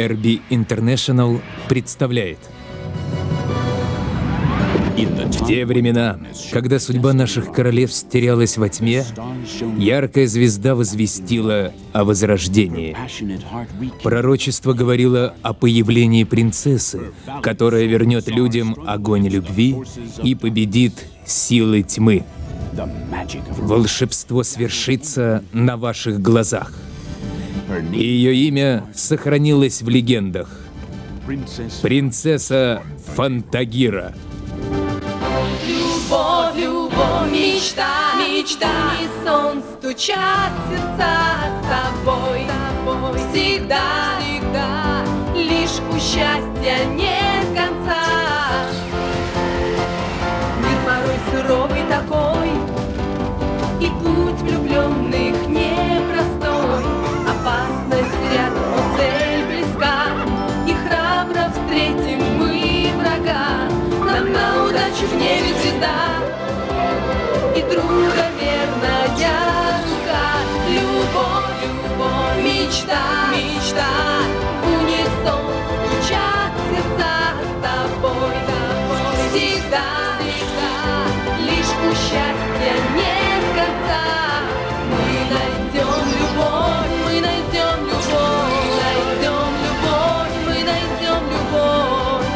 BRB International представляет. В те времена, когда судьба наших королевств терялась во тьме, яркая звезда возвестила о возрождении. Пророчество говорило о появлении принцессы, которая вернет людям огонь любви и победит силы тьмы. Волшебство свершится на ваших глазах. Ее имя сохранилось в легендах. Принцесса Фантагира. Любовь, любовь, мечта, мечта. И солнце стучат сердца с тобой, всегда, всегда. Лишь у счастья нет конца. Мир порой суровый такой, и путь влюбленных непростой. Опасность рядом, но цель близка, и храбро встретим мы врага. Нам на удачу в небе звезда и друга верная рука. Любовь, любовь, мечта, мечта. Унисон стучат сердца с тобой, всегда, всегда. Лишь у счастья нет конца. Мы найдем любовь, мы найдем любовь, мы найдем любовь, мы найдем любовь,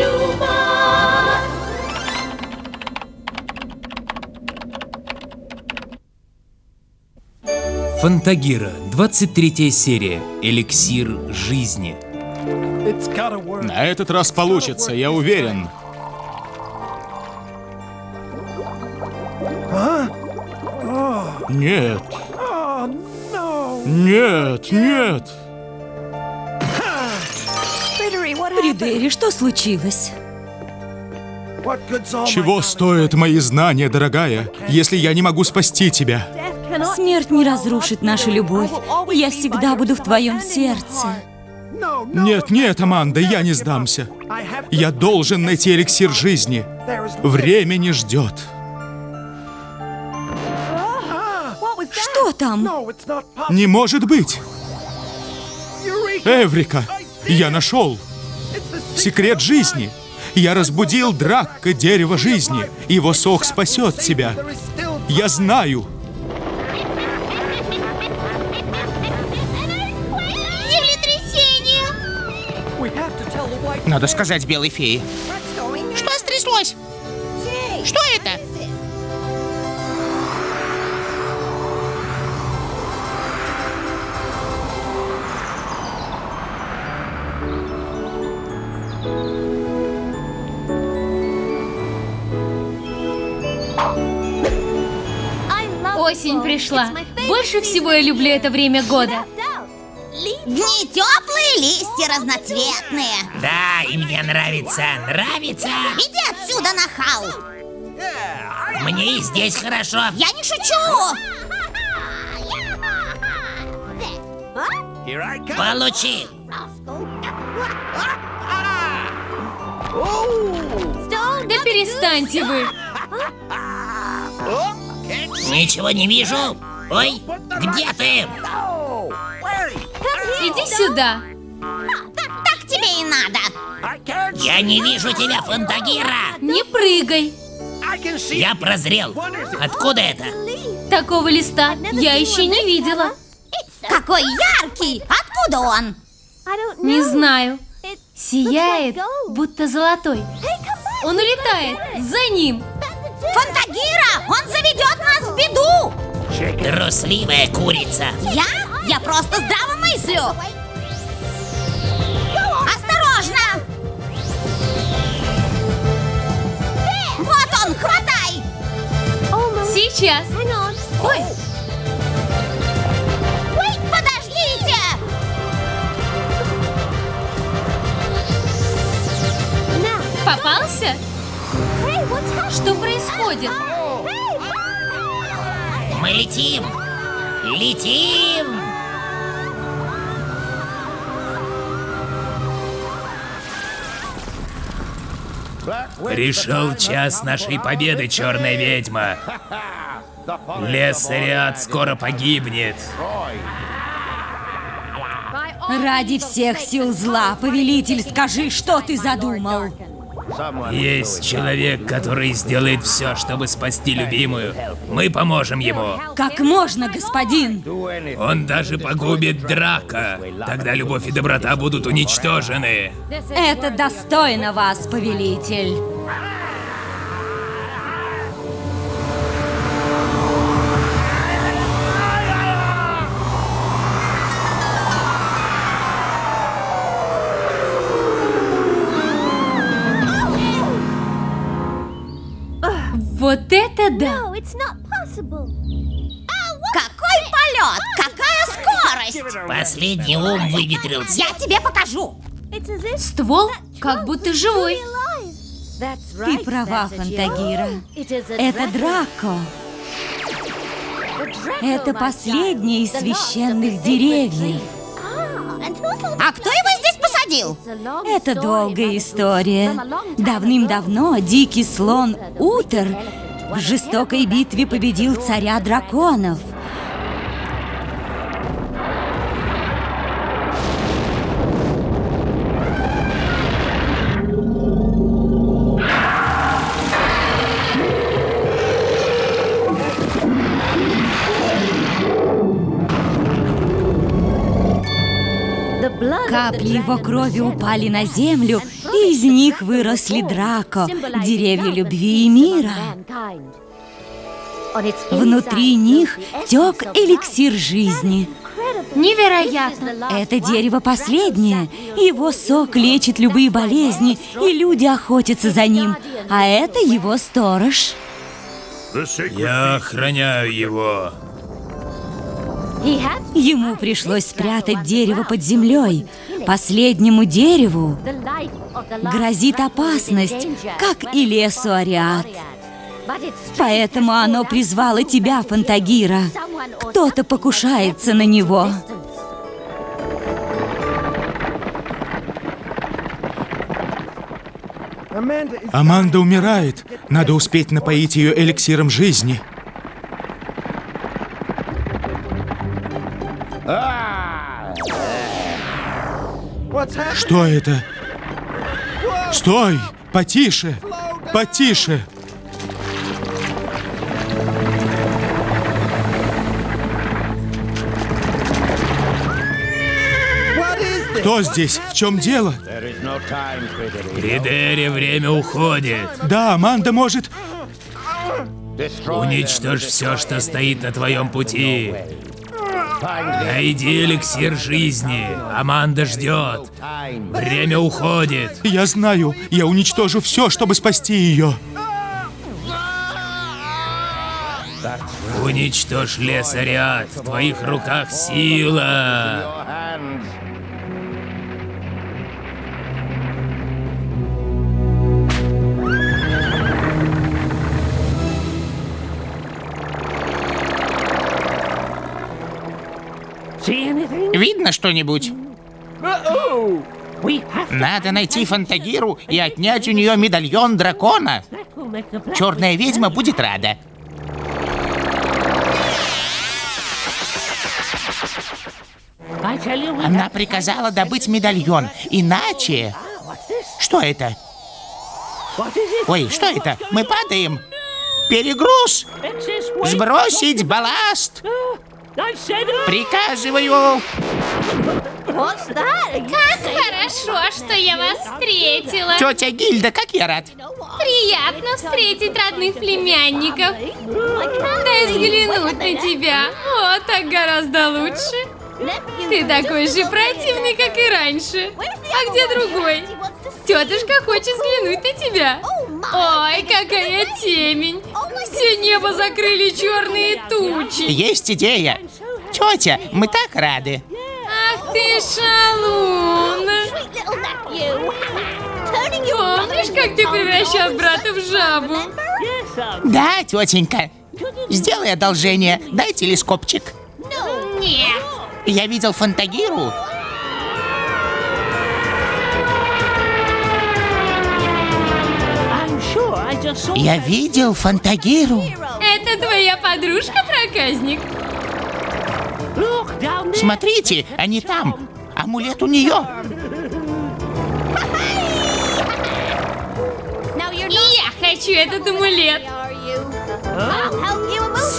любовь. Фантагира, 23-я серия. Эликсир жизни. На этот раз получится, я уверен. Нет. Нет, нет. Придери, что случилось? Чего стоят мои знания, дорогая, если я не могу спасти тебя? Смерть не разрушит нашу любовь. Я всегда буду в твоем сердце. Нет, нет, Аманда, я не сдамся. Я должен найти эликсир жизни. Время не ждет. Что там? Не может быть. Эврика, я нашел. Секрет жизни. Я разбудил Драко, дерево жизни. Его сок спасет тебя. Я знаю. Надо сказать белой фее. Что стряслось? Что это? Осень пришла. Больше всего я люблю это время года. Дни теплые, листья разноцветные. Да, и мне нравится, нравится. Иди отсюда, нахал. Мне и здесь хорошо. Я не шучу. Получи. Да перестаньте вы. Ничего не вижу. Ой, где ты? Иди сюда. Так тебе и надо. Я не вижу тебя, Фантагира. Не прыгай. Я прозрел. Откуда это? Такого листа я еще не видела. Какой яркий! Откуда он? Не знаю. Сияет, будто золотой. Он улетает. За ним. Фантагира, он заведет нас в беду. Трусливая курица. Я? Я просто здраво мыслю! Осторожно! Вот он, хватай! Сейчас! Ой! Подождите! Попался? Что происходит? Мы летим! Летим! Пришел час нашей победы, Черная ведьма. Лес Ариад скоро погибнет. Ради всех сил зла, повелитель, скажи, что ты задумал? Есть человек, который сделает все, чтобы спасти любимую. Мы поможем ему. Как можно, господин? Он даже погубит Драко. Тогда любовь и доброта будут уничтожены. Это достойно вас, повелитель. Вот это да! Какой полет! Какая скорость! Последний ум выветрился. Я тебе покажу! Ствол как будто живой. Ты права, Фантагира. Это Драко. Это последний из священных деревьев. А кто его здесь посадил? Это долгая история. Давным-давно дикий слон Утер в жестокой битве победил царя драконов. Капли его крови упали на землю, и из них выросли Драко, деревья любви и мира. Внутри них тек эликсир жизни. Невероятно! Это дерево последнее. Его сок лечит любые болезни, и люди охотятся за ним. А это его сторож. Я охраняю его. Ему пришлось спрятать дерево под землей. Последнему дереву грозит опасность, как и лесу Ариад. Поэтому оно призвало тебя, Фантагира. Кто-то покушается на него. Аманда умирает. Надо успеть напоить ее эликсиром жизни. Что это? Стой! Потише! Потише! Кто здесь? В чем дело? Придери, время уходит. Да, Аманда может... Уничтожь все, что стоит на твоем пути. Найди эликсир жизни. Аманда ждет. Время уходит. Я знаю. Я уничтожу все, чтобы спасти ее. Уничтожь лес Ариад. В твоих руках сила. Видно что-нибудь? Надо найти Фантагиру и отнять у нее медальон дракона. Черная ведьма будет рада. Она приказала добыть медальон, иначе... Что это? Ой, что это? Мы падаем. Перегруз. Сбросить балласт. Приказываю! Как хорошо, что я вас встретила! Тетя Гильда, как я рад! Приятно встретить родных племянников! Дай взглянуть на тебя! О, так гораздо лучше! Ты такой же противный, как и раньше! А где другой? Тетушка хочет взглянуть на тебя! Ой, какая темень! Все небо закрыли черные тучи! Есть идея! Тетя, мы так рады! Ах ты шалун! Помнишь, как ты превращал брата в жабу? Да, тетенька! Сделай одолжение, дай телескопчик! Нет! Я видел Фантагиру! Я видел Фантагиру. Это твоя подружка, проказник? Смотрите, они там. А амулет у нее. Я хочу этот амулет.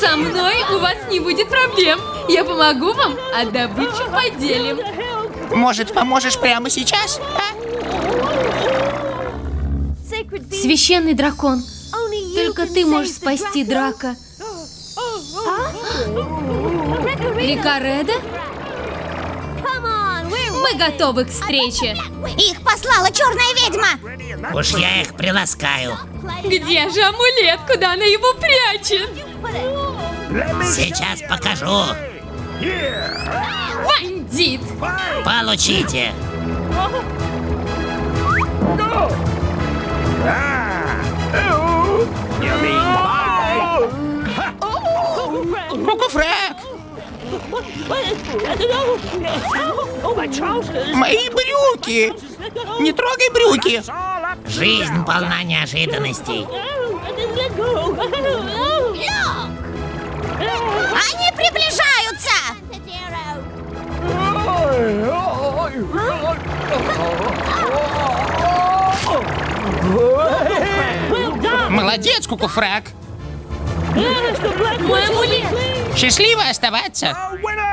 Со мной у вас не будет проблем. Я помогу вам, а добычу поделим. Может, поможешь прямо сейчас? А? Священный дракон. Только ты можешь спасти Драко. Рикореда? Мы готовы к встрече. Их послала черная ведьма. Уж я их приласкаю. Где же амулет? Куда она его прячет? Сейчас покажу. Бандит! Получите. Кукуфрак! Мои брюки! Не трогай брюки! Жизнь полна неожиданностей. Они приближаются! Молодец, Кукуфрак! Мой амулет! Счастливо оставаться!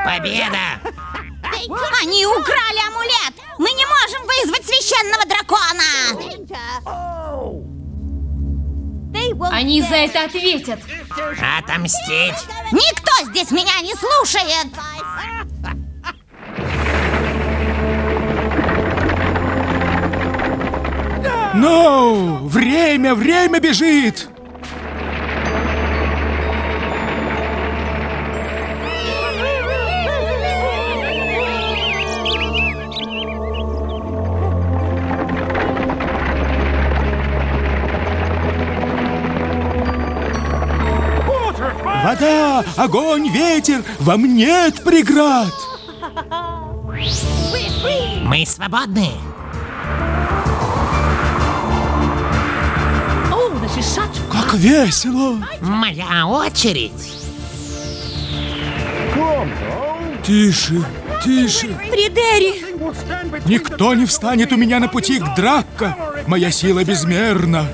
Победа! Они украли амулет! Мы не можем вызвать священного дракона! Они за это ответят! Отомстить! Никто здесь меня не слушает! Ну, время бежит! Вода, огонь, ветер, вам нет преград! Мы свободны! Как весело! Моя очередь! Тише! Придери! Никто не встанет у меня на пути к Драко! Моя сила безмерна!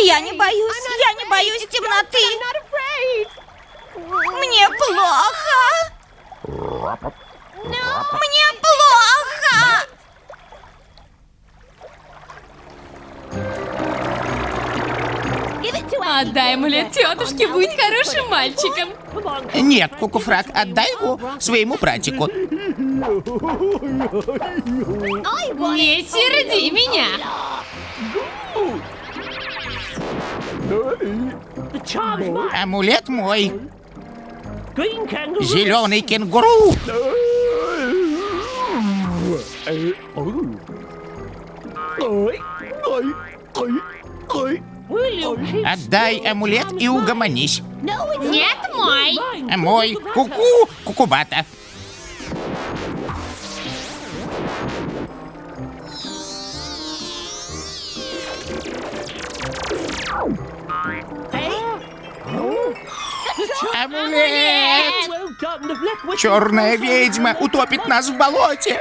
Я не боюсь темноты. Мне плохо. Мне плохо. Отдай амулет тетушке, будь хорошим мальчиком. Нет, Кукуфрак, отдай его своему братику. Не серди меня. Амулет мой. Зеленый кенгуру. Отдай амулет и угомонись. Нет, мой. Мой. Ку-ку, кукубата. Амулет! Черная ведьма утопит нас в болоте!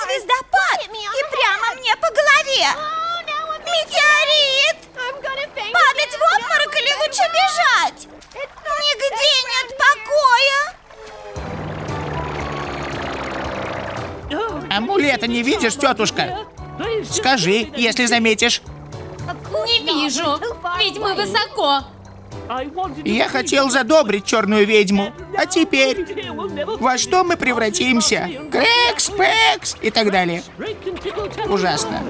Звездопад! И прямо мне по голове! Метеорит! Падать в обморок или лучше бежать? Нигде нет покоя! Амулета не видишь, тетушка? Скажи, если заметишь. Не вижу, ведь мы высоко. Я хотел задобрить черную ведьму. А теперь? Во что мы превратимся? Крэкс, Пэкс и так далее. Ужасно.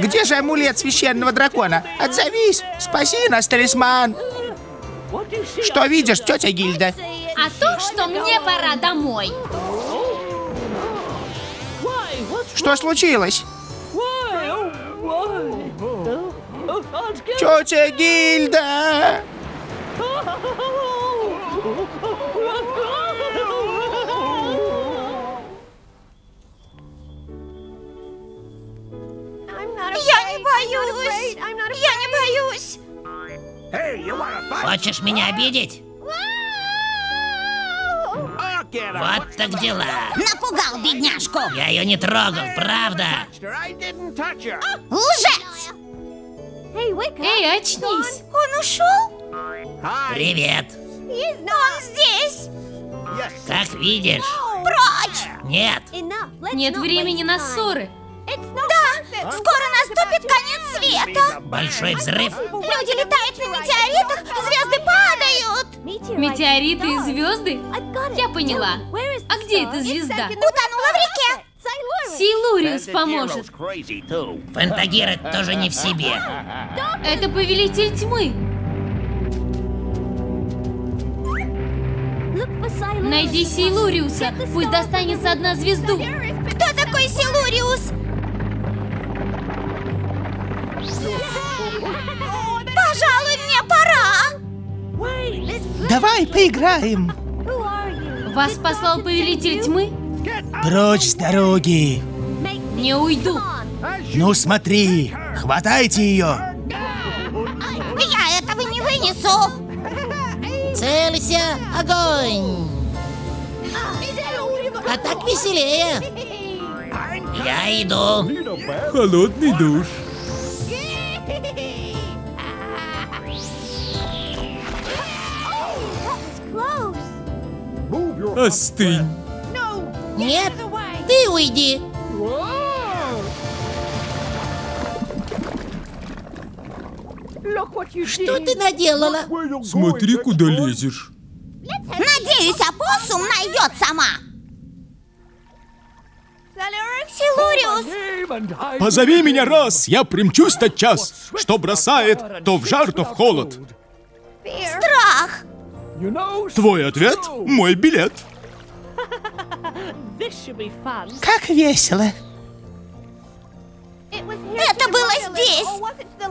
Где же амулет священного дракона? Отзовись, спаси нас, талисман. Что видишь, тетя Гильда? А то, что мне пора домой. Что случилось? Тетя Гильда! Хочешь меня обидеть? Вот так дела. Напугал бедняжку. Я ее не трогал, правда? Лжец! Эй, очнись. Он ушел? Привет. Он здесь. Как видишь. Прочь! Нет. Нет времени на ссоры. Да, скоро наступит конец света. Большой взрыв. Люди летают на метеоритах, звезды падают. Метеориты и звезды? Я поняла. А где эта звезда? Утонула в реке. Силуриус поможет. Фантагира тоже не в себе. Это повелитель тьмы. Найди Силуриуса, пусть достанется одна звезду. Кто такой Силуриус? Пожалуй, мне пора. Давай поиграем. Вас послал повелитель тьмы? Прочь с дороги. Не уйду. Ну смотри, хватайте ее. Я этого не вынесу. Целься, огонь. А так веселее. Я иду. Холодный душ. Остынь. Нет, ты уйди. Что ты наделала? Смотри, куда лезешь. Надеюсь, опоссум найдет сама. Силуриус! Позови меня раз, я примчусь тотчас. Что бросает, то в жар, то в холод. Страх. Твой ответ – мой билет. Как весело. Это было здесь.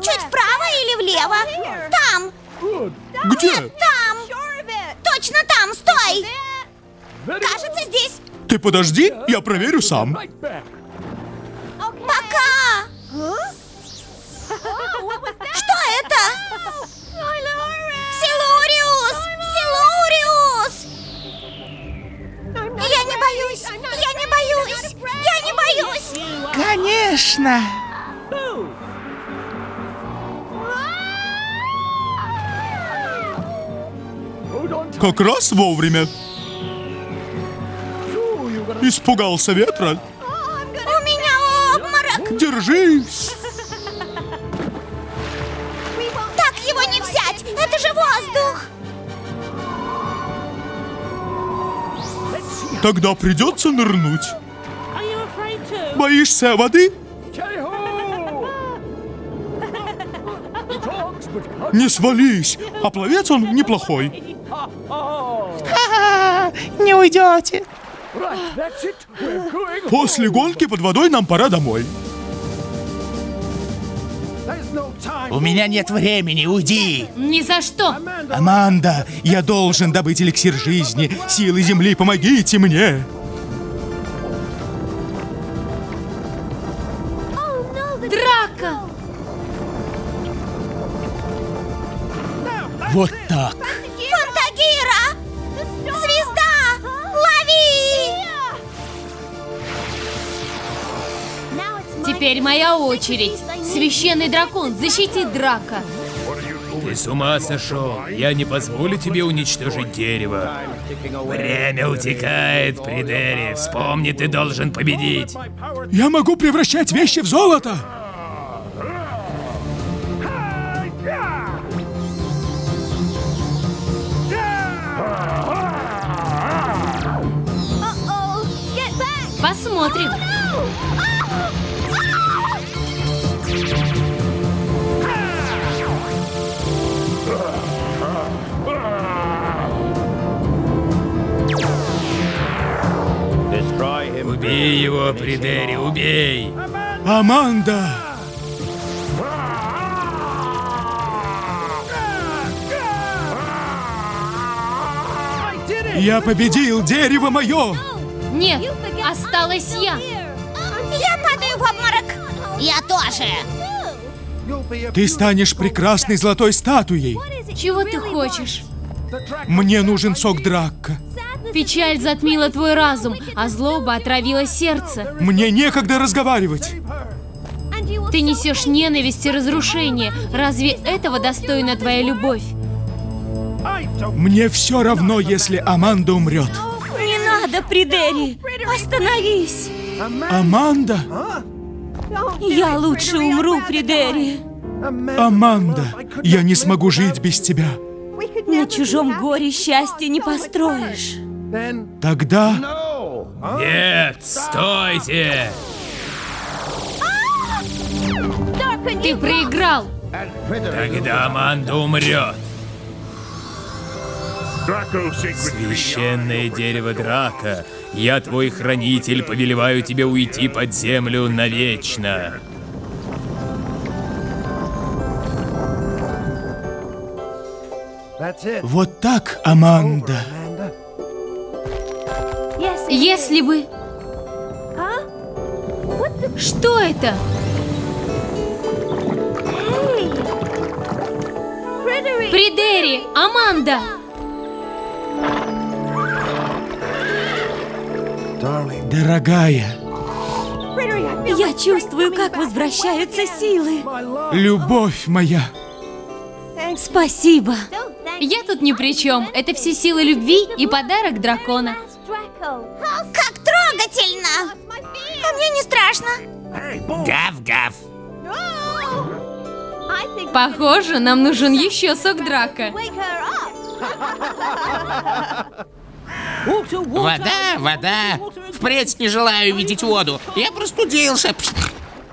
Чуть вправо или влево? Там. Где? Нет, там. Точно там, стой. Кажется, здесь. Ты подожди, я проверю сам. Пока. Что это? Силуриус! Силуриус! Я не боюсь! Я не боюсь! Я не боюсь! Конечно! Как раз вовремя. Испугался ветра? У меня обморок! Держись! Так его не взять! Это же воздух! Тогда придется нырнуть. Боишься воды? Не свались, а пловец он неплохой. Ха-ха, не уйдете. После гонки под водой нам пора домой. У меня нет времени, уйди. Ни за что. Аманда, я должен добыть эликсир жизни. Силы земли, помогите мне. Драко. Вот так. Фантагира! Звезда! Лови! Теперь моя очередь. Священный дракон, защити Драко. Ты с ума сошел. Я не позволю тебе уничтожить дерево. Время утекает, Придери. Вспомни, ты должен победить. Я могу превращать вещи в золото. Посмотрим. Убей его, Придери, убей! Аманда! Я победил, дерево мое! Нет, осталась я! Я падаю в обморок! Я тоже! Ты станешь прекрасной золотой статуей. Чего ты хочешь? Мне нужен сок Дракко. Печаль затмила твой разум, а злоба отравила сердце. Мне некогда разговаривать. Ты несешь ненависть и разрушение. Разве этого достойна твоя любовь? Мне все равно, если Аманда умрет. Не надо, Придери! Остановись! Аманда? Я лучше умру, Придери. Аманда, я не смогу жить без тебя. На чужом горе счастья не построишь. Тогда... Нет, стойте! Ты проиграл! Тогда Аманда умрет. Священное дерево Драко, я твой хранитель, повелеваю тебе уйти под землю навечно. Вот так, Аманда. Если бы... Что это? Придери, Аманда! Дорогая, я чувствую, как возвращаются силы. Любовь моя. Спасибо. Я тут ни при чем. Это все силы любви и подарок дракона. Как трогательно! А мне не страшно. Гав-гав. Похоже, нам нужен еще сок Драко. Вода, вода. Впредь не желаю видеть воду. Я простудился.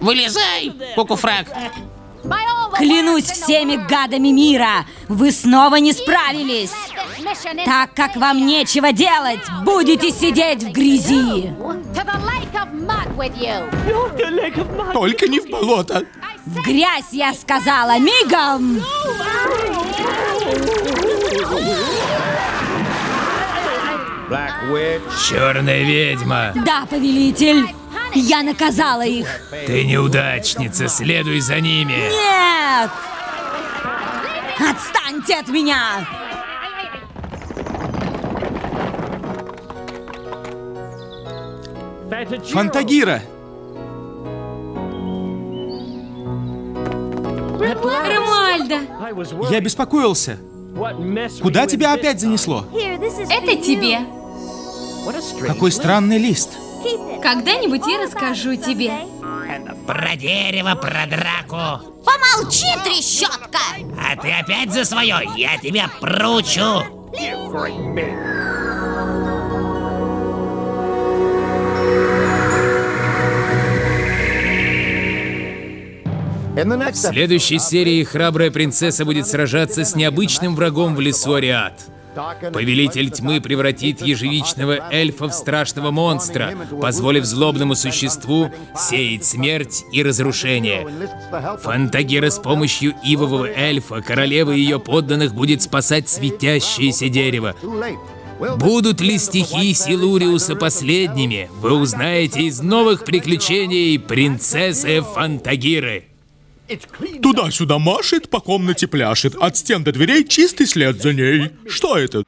Вылезай, Кукуфрак. Клянусь всеми гадами мира, вы снова не справились. Так как вам нечего делать, будете сидеть в грязи. Только не в болото. В грязь, я сказала, мигом. Черная ведьма. Да, повелитель. Я наказала их. Ты неудачница, следуй за ними. Нет! Отстаньте от меня! Фантагира! Ромальдо! Я беспокоился. Куда тебя опять занесло? Это тебе. Какой странный лист. Когда-нибудь я расскажу тебе. Про дерево, про Драко. Помолчи, трещотка! А ты опять за свое, я тебя проучу. В следующей серии храбрая принцесса будет сражаться с необычным врагом в лесу Ариад. Повелитель тьмы превратит ежевичного эльфа в страшного монстра, позволив злобному существу сеять смерть и разрушение. Фантагира с помощью ивового эльфа, королевы и ее подданных, будет спасать светящееся дерево. Будут ли стихи Силуриуса последними, вы узнаете из новых приключений принцессы Фантагиры. Туда-сюда машет, по комнате пляшет, от стен до дверей чистый след за ней. Что это?